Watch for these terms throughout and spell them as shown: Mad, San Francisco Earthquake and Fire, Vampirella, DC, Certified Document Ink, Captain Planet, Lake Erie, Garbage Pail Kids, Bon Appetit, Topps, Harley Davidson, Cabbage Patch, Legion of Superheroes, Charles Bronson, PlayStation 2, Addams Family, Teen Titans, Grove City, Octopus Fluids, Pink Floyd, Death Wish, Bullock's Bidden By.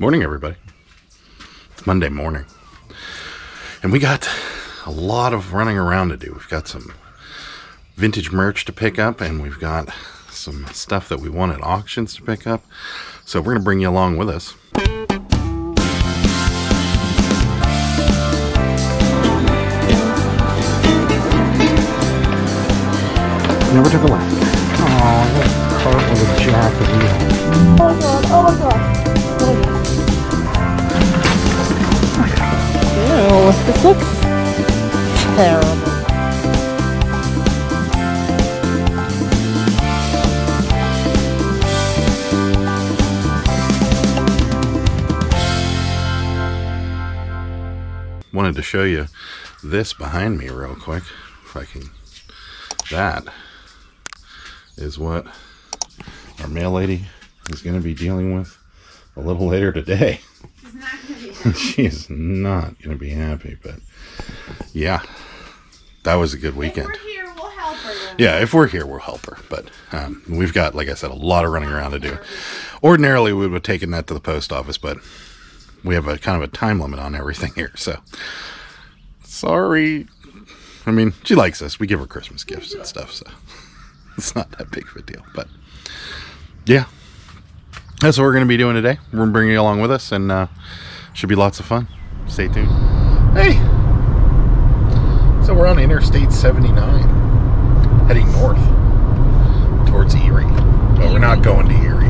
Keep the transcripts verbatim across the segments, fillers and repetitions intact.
Morning, everybody. It's Monday morning, and we got a lot of running around to do. We've got some vintage merch to pick up, and we've got some stuff that we won at auctions to pick up, so we're gonna bring you along with us. Never took a lap. Aw, what a cart with a jack of you. Oh my god, oh my god. Ew, this looks terrible. Wanted to show you this behind me real quick, if I can. That is what our mail lady is going to be dealing with a little later today. She's not going to be happy. She's not going to be happy, but yeah, that was a good weekend. If we're here, we'll help her. Yeah, if we're here, we'll help her. But um, we've got, like I said, a lot of running around to do. Ordinarily, we would have taken that to the post office, but we have a kind of a time limit on everything here. So sorry. I mean, she likes us. We give her Christmas gifts and stuff, so it's not that big of a deal. But yeah, that's what we're going to be doing today. We're going to bring you along with us, and uh, should be lots of fun. Stay tuned. Hey! So we're on Interstate seventy-nine, heading north towards Erie. But we're not going to Erie.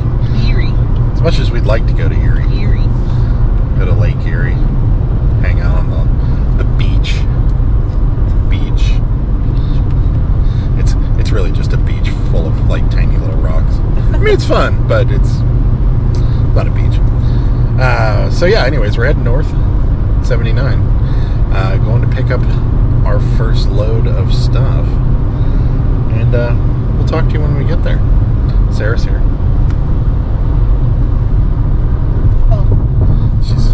Erie. As much as we'd like to go to Erie. Erie. Go to Lake Erie. Hang out on the, the beach. It's really just a beach full of like tiny little rocks. I mean, it's fun, but it's not a beach. Uh, so yeah, anyways, we're heading north, seventy-nine, uh, going to pick up our first load of stuff, and uh, we'll talk to you when we get there. Sarah's here. Oh. She's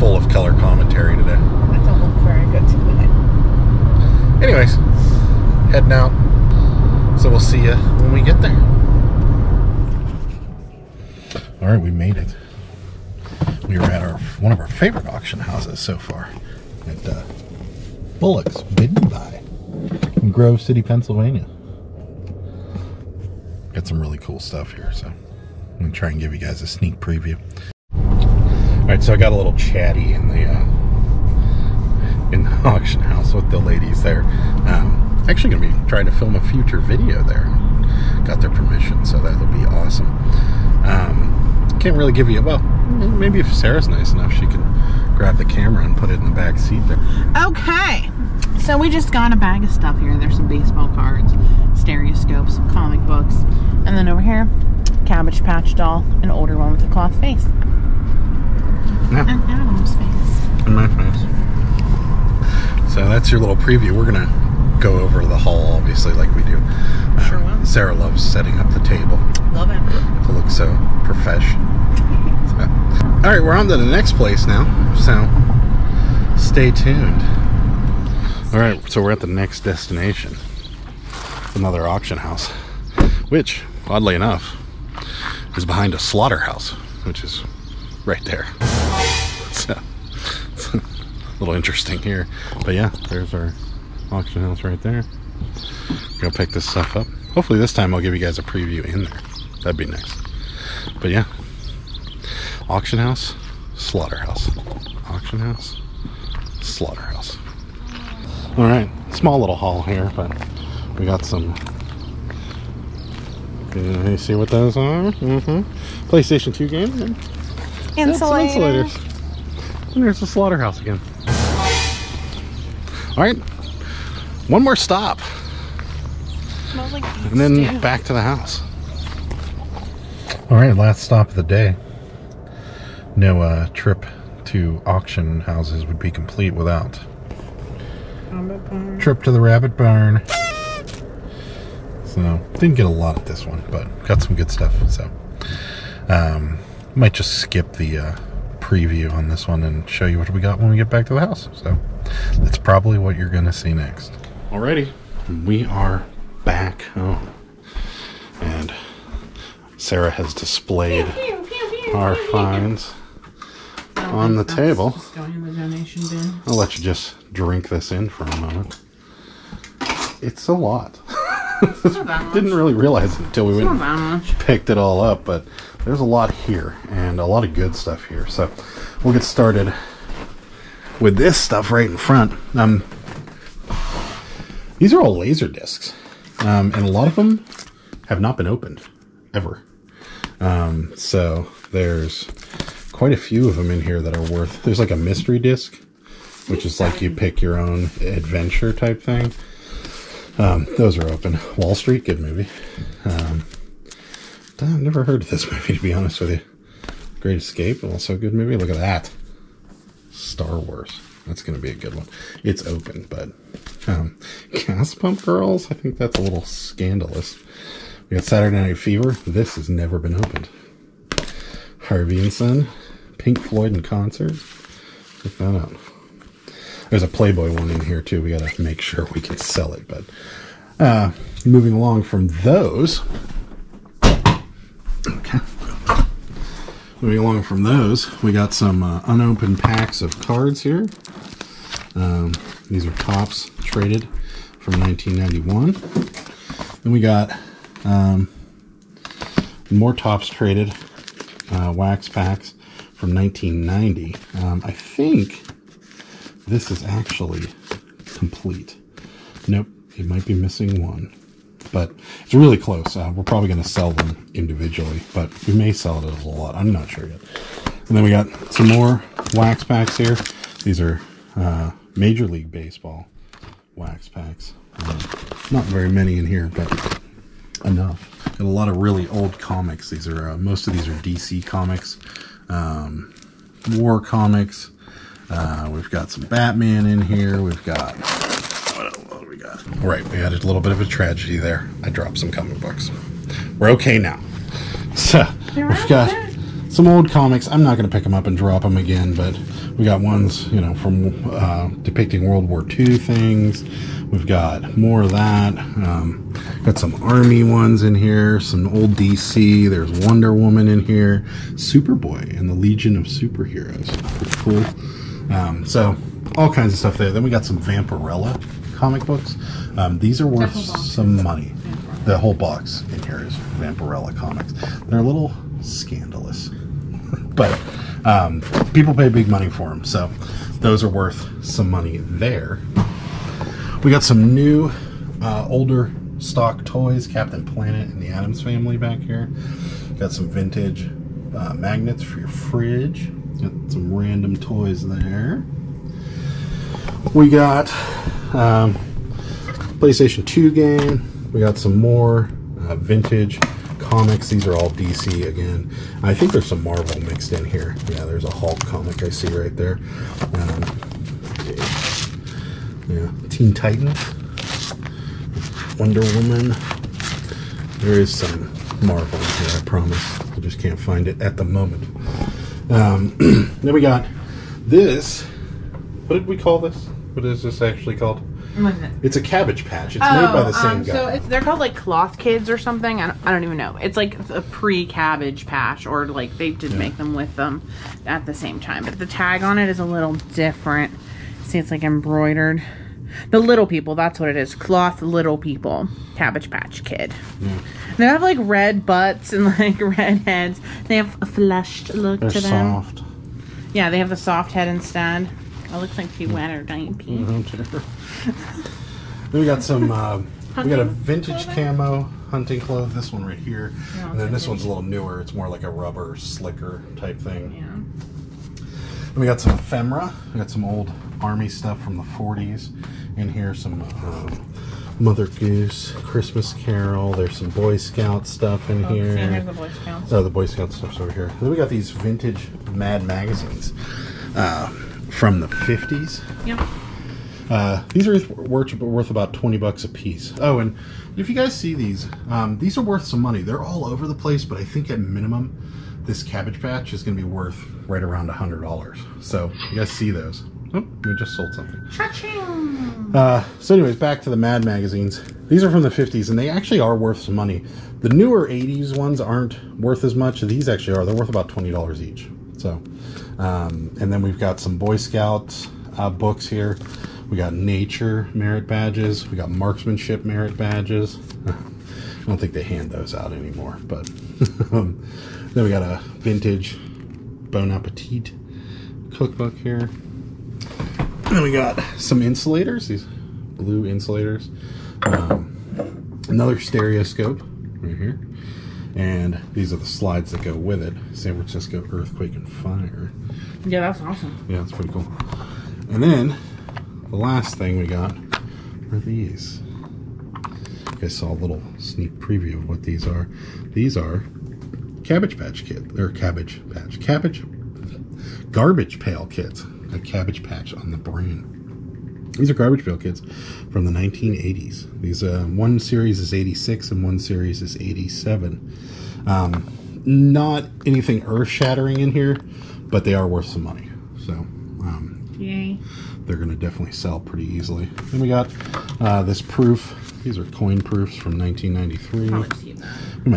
full of color commentary today. That don't look very good to me. Anyways, heading out. So we'll see you when we get there. All right, we made it. We were at our one of our favorite auction houses so far, at uh, Bullock's Bidden By in Grove City, Pennsylvania. Got some really cool stuff here, so I'm gonna try and give you guys a sneak preview. All right, so I got a little chatty in the uh, in the auction house with the ladies there. Um, Actually gonna be trying to film a future video there. Got their permission, so that'll be awesome. Um, can't really give you, well, maybe if Sarah's nice enough, she can grab the camera and put it in the back seat there. Okay, so we just got a bag of stuff here. There's some baseball cards, stereoscopes, some comic books, and then over here, Cabbage Patch doll, an older one with a cloth face. Yeah. And Adam's face. And my face. So that's your little preview. We're gonna go over the haul, obviously, like we do. Uh, sure will. Sarah loves setting up the table. Love it. To look so professional. So. All right, we're on to the next place now, so stay tuned. All right, so we're at the next destination. Another auction house, which, oddly enough, is behind a slaughterhouse, which is right there. So it's a little interesting here. But yeah, there's our auction house right there. Go pick this stuff up. Hopefully this time I'll give you guys a preview in there. That'd be nice. But yeah, auction house, slaughterhouse, auction house, slaughterhouse. All right, small little haul here, but we got some. Can you see what those are? Mm-hmm. PlayStation two game. Insulator. Insulators. And there's the slaughterhouse again. All right. One more stop, like and then stew. Back to the house. All right, last stop of the day. No uh, trip to auction houses would be complete without trip to the rabbit barn. So didn't get a lot at this one, but got some good stuff. So um, might just skip the uh, preview on this one and show you what we got when we get back to the house. So that's probably what you're gonna see next. Alrighty, we are back home, and Sarah has displayed pew, pew, pew, pew, our pew, pew, finds. Pew, on the table. Just going in the donation bin. I'll let you just drink this in for a moment. It's a lot. Didn't really realize it until we it's went and picked it all up, but there's a lot here and a lot of good stuff here. So we'll get started with this stuff right in front. Um, these are all laser discs, um, and a lot of them have not been opened ever. Um, so there's quite a few of them in here that are worth. There's like a mystery disc, which is like you pick your own adventure type thing. Um, those are open. Wall Street, good movie. Um, I've never heard of this movie, to be honest with you. Great Escape, also a good movie. Look at that. Star Wars. That's going to be a good one. It's open, but... Um, Gas Pump Girls? I think that's a little scandalous. We got Saturday Night Fever. This has never been opened. Harvey and Son. Pink Floyd in Concert. Check that out. There's a Playboy one in here, too. We got to make sure we can sell it. But uh, moving along from those... Okay. Moving along from those, we got some uh, unopened packs of cards here. Um, these are Topps Traded from nineteen ninety-one. Then we got um, more Topps Traded uh, wax packs from nineteen ninety. Um, I think... This is actually complete. Nope, it might be missing one, but it's really close. Uh, we're probably going to sell them individually, but we may sell it as a lot. I'm not sure yet. And then we got some more wax packs here. These are uh, Major League Baseball wax packs. Uh, not very many in here, but enough. And a lot of really old comics. These are uh, most of these are D C comics, um, war comics. Uh, we've got some Batman in here. We've got... What else do we got? All right, we had a little bit of a tragedy there. I dropped some comic books. We're okay now. So, They're we've got there. some old comics. I'm not going to pick them up and drop them again, but we got ones, you know, from uh, depicting World War Two things. We've got more of that. Um, got some Army ones in here, some old D C. There's Wonder Woman in here. Superboy and the Legion of Superheroes. Pretty cool. Um, so, all kinds of stuff there. Then we got some Vampirella comic books. Um, these are worth some money. The whole box in here is Vampirella comics. They're a little scandalous, but um, people pay big money for them, so those are worth some money there. We got some new, uh, older stock toys, Captain Planet and the Addams Family back here. Got some vintage uh, magnets for your fridge. Got some random toys there. We got um, PlayStation two game. We got some more uh, vintage comics. These are all D C again. I think there's some Marvel mixed in here. Yeah, there's a Hulk comic I see right there. Um, yeah, Teen Titans, Wonder Woman. There is some Marvel in here, I promise. I just can't find it at the moment. Um, then we got this. What did we call this? What is this actually called? What is it? It's a Cabbage Patch. It's oh, made by the same um, guy. So it's, they're called like Cloth Kids or something. I don't, I don't even know. It's like a pre-Cabbage Patch, or like they did yeah. make them with them at the same time. But the tag on it is a little different. See, it's like embroidered. The Little People, that's what it is. Cloth Little People. Cabbage Patch Kid. Yeah. They have like red butts and like red heads. They have a fleshed look They're to them. They're soft. Yeah, they have the soft head instead. It looks like she wet her dying pee. Then we got some, uh, we got a vintage clothing? camo hunting cloth. This one right here. No, and then this one's a little newer. It's more like a rubber slicker type thing. Yeah. We got some ephemera. We got some old Army stuff from the forties in here. Some uh, Mother Goose, Christmas Carol. There's some Boy Scout stuff in oh, here. Here's the Boy Scouts. Oh, the Boy Scout stuff's over here. And then we got these vintage Mad magazines uh, from the fifties. Yep. Uh, these are worth, worth about twenty bucks a piece. Oh, and if you guys see these, um, these are worth some money. They're all over the place, but I think at minimum, this Cabbage Patch is going to be worth right around one hundred dollars. So, you guys see those. Oh, we just sold something. Cha-ching! Uh, so anyways, back to the Mad magazines. These are from the fifties, and they actually are worth some money. The newer eighties ones aren't worth as much. These actually are. They're worth about twenty dollars each. So, um, and then we've got some Boy Scouts uh, books here. We got nature merit badges. We got marksmanship merit badges. I don't think they hand those out anymore, but um, then we got a vintage Bon Appetit cookbook here. And then we got some insulators, these blue insulators. Um, another stereoscope right here. And these are the slides that go with it. San Francisco Earthquake and Fire. Yeah, that's awesome. Yeah, that's pretty cool. And then the last thing we got are these. You guys saw a little sneak preview of what these are. These are Cabbage Patch Kids, or Cabbage Patch, Cabbage, Garbage Pail Kids. A Cabbage Patch on the brain. These are Garbage Pail Kids from the nineteen eighties. These uh, one series is eighty-six and one series is eighty-seven. Um, not anything earth-shattering in here, but they are worth some money. So, um, yay. They're going to definitely sell pretty easily. Then we got uh, this proof. These are coin proofs from nineteen ninety-three. We might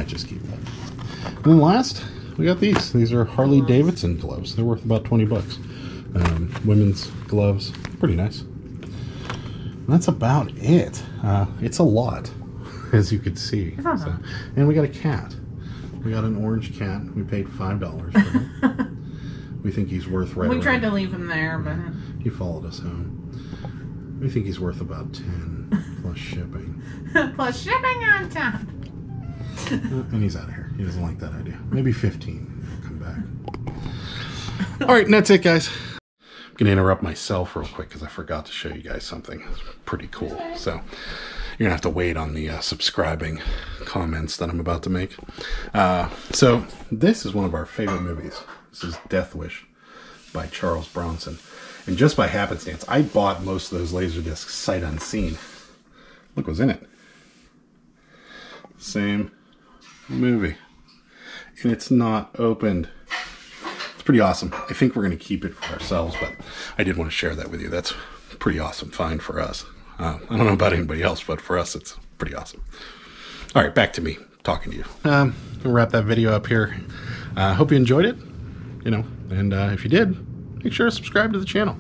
just keep that. And then last, we got these. These are Harley Davidson gloves. They're worth about twenty bucks. Um, women's gloves. Pretty nice. And that's about it. Uh, it's a lot, as you can see. So, and we got a cat. We got an orange cat. We paid five dollars for him. We think he's worth right We tried around. to leave him there, yeah. but... He followed us home. We think he's worth about ten, plus shipping. Plus shipping on top. Uh, and he's out of here. He doesn't like that idea. Maybe fifteen. He'll come back. All right, and that's it, guys. I'm going to interrupt myself real quick because I forgot to show you guys something. It's pretty cool. Okay. So you're going to have to wait on the uh, subscribing comments that I'm about to make. Uh, so this is one of our favorite movies. This is Death Wish by Charles Bronson. And just by happenstance, I bought most of those Laserdiscs sight unseen. Look what's in it. Same movie. And it's not opened. It's pretty awesome. I think we're going to keep it for ourselves, but I did want to share that with you. That's a pretty awesome find for us. Uh, I don't know about anybody else, but for us, it's pretty awesome. All right, back to me talking to you. Um, we'll wrap that video up here. I uh, hope you enjoyed it. You know, and uh, if you did, make sure to subscribe to the channel.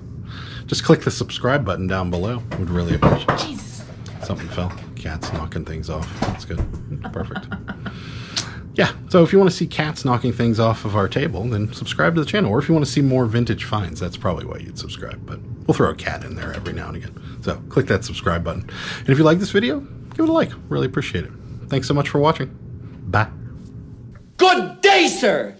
Just click the subscribe button down below. We'd really appreciate it. Jesus. Something fell. Cat's knocking things off. That's good. Perfect. Yeah, so if you want to see cats knocking things off of our table, then subscribe to the channel. Or if you want to see more vintage finds, that's probably why you'd subscribe. But we'll throw a cat in there every now and again. So click that subscribe button. And if you like this video, give it a like. Really appreciate it. Thanks so much for watching. Bye. Good day, sir!